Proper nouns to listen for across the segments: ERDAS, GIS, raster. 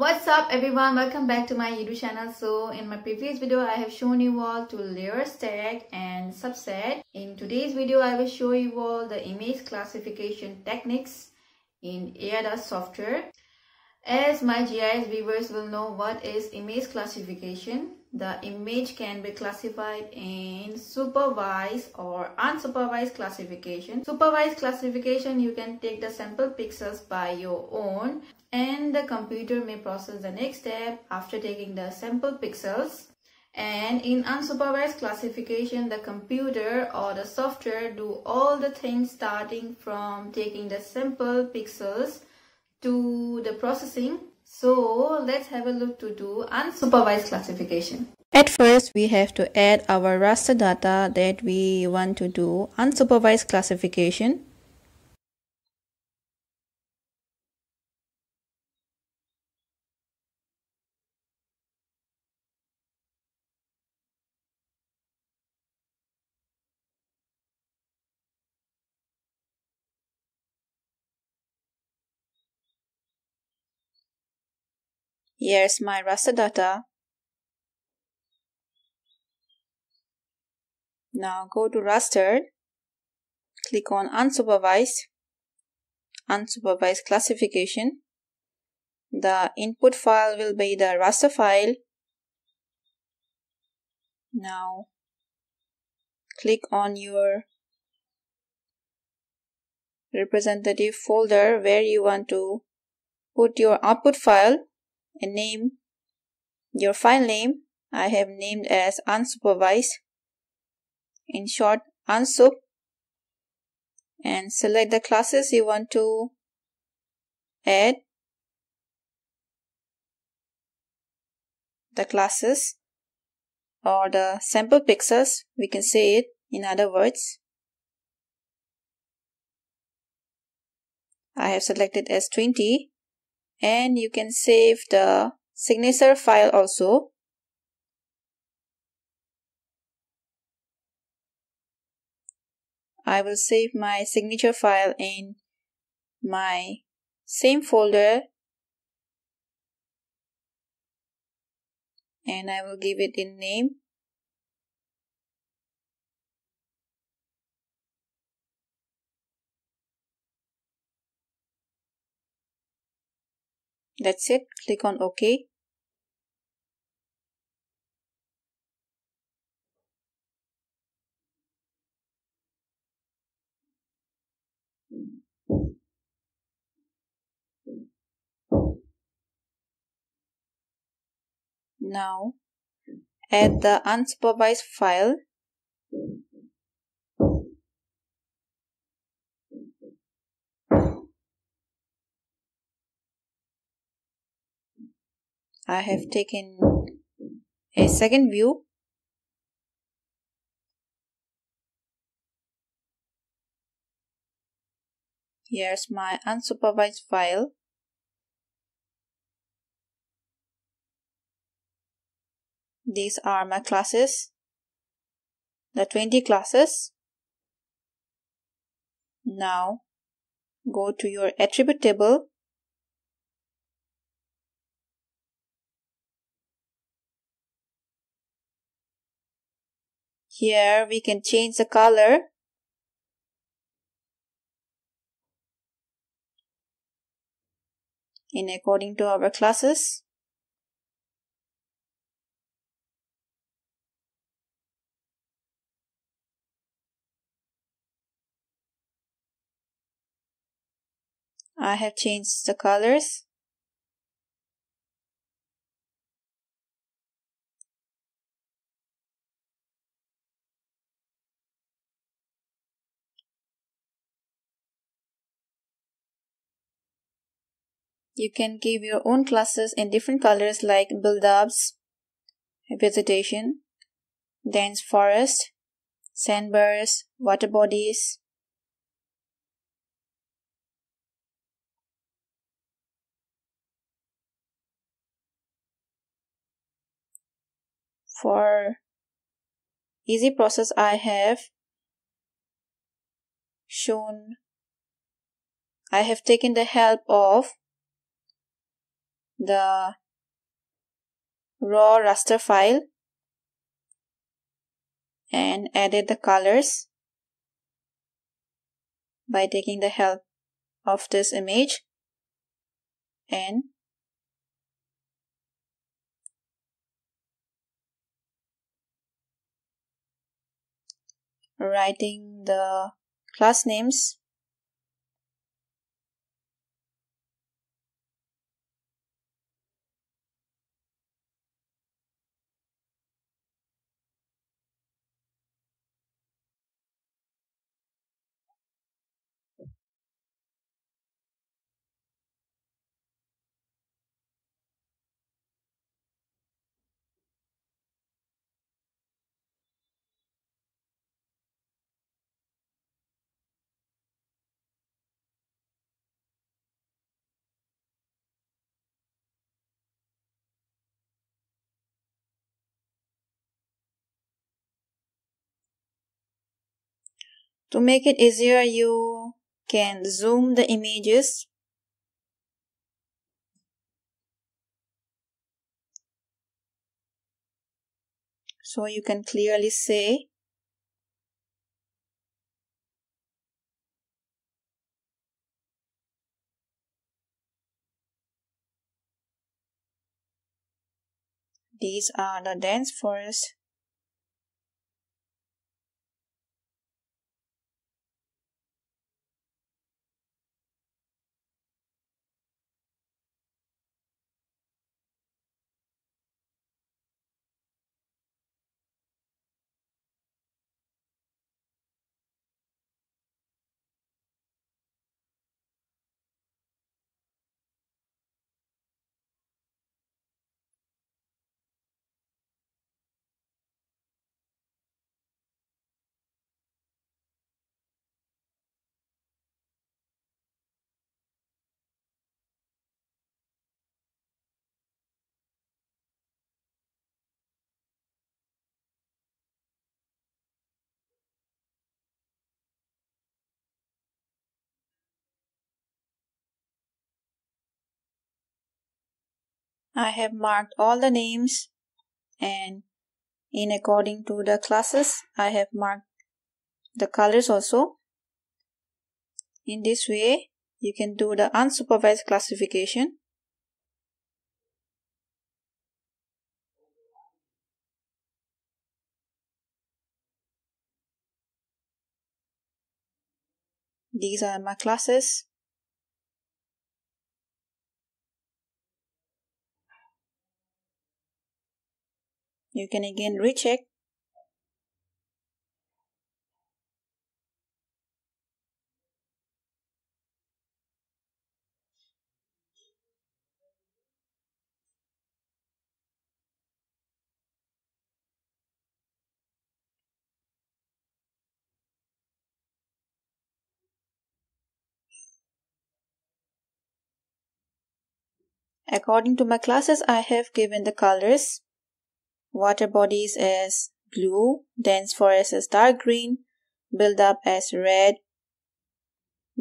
What's up everyone, welcome back to my YouTube channel. So in my previous video I have shown you all two layer stack and subset. In today's video I will show you all the image classification techniques in ERDAS software. As my GIS viewers will know what is image classification, the image can be classified in supervised or unsupervised classification. Supervised classification, you can take the sample pixels by your own and the computer may process the next step after taking the sample pixels. And in unsupervised classification, the computer or the software do all the things starting from taking the sample pixels to the processing. So let's have a look to do unsupervised classification. At first, we have to add our raster data that we want to do unsupervised classification. Here's my raster data. Now go to raster, click on unsupervised, unsupervised classification. The input file will be the raster file. Now click on your representative folder where you want to put your output file and name your file name. I have named as unsupervised, in short unsub, and select the classes you want to add, the classes or the sample pixels, we can say it in other words. I have selected as 20. And you can save the signature file also. I will save my signature file in my same folder and I will give it a name. That's it. Click on OK. Now add the unsupervised file. I have taken a second view. Here's my unsupervised file. These are my classes, the 20 classes. Now go to your attribute table. Here we can change the color. In according to our classes. I have changed the colors. You can give your own classes in different colors like build-ups, vegetation, dense forest, sandbars, water bodies. For easy process, I have taken the help of the raw raster file and added the colors by taking the help of this image and writing the class names . To make it easier, you can zoom the images so you can clearly see these are the dense forests. I have marked all the names, and in according to the classes, I have marked the colors also. In this way, you can do the unsupervised classification. These are my classes. You can again recheck. According to my classes, I have given the colors. Water bodies as blue, dense forest as dark green, build up as red,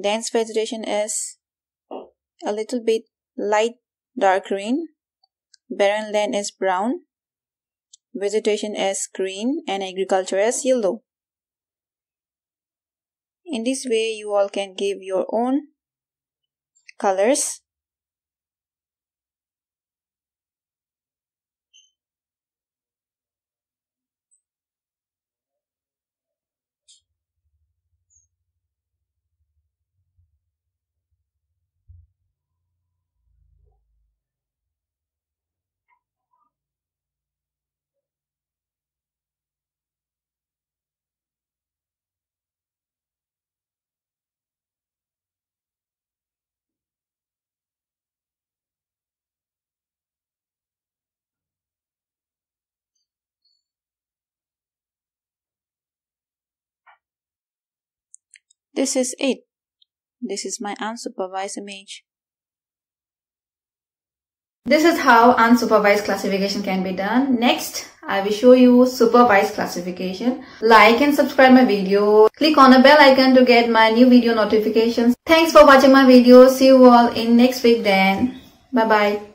dense vegetation as a little bit light dark green, barren land as brown, vegetation as green, and agriculture as yellow. In this way, you all can give your own colors. This is it. This is my unsupervised image. This is how unsupervised classification can be done. Next, I will show you supervised classification. Like and subscribe my video. Click on the bell icon to get my new video notifications. Thanks for watching my video. See you all in next week then. Bye bye.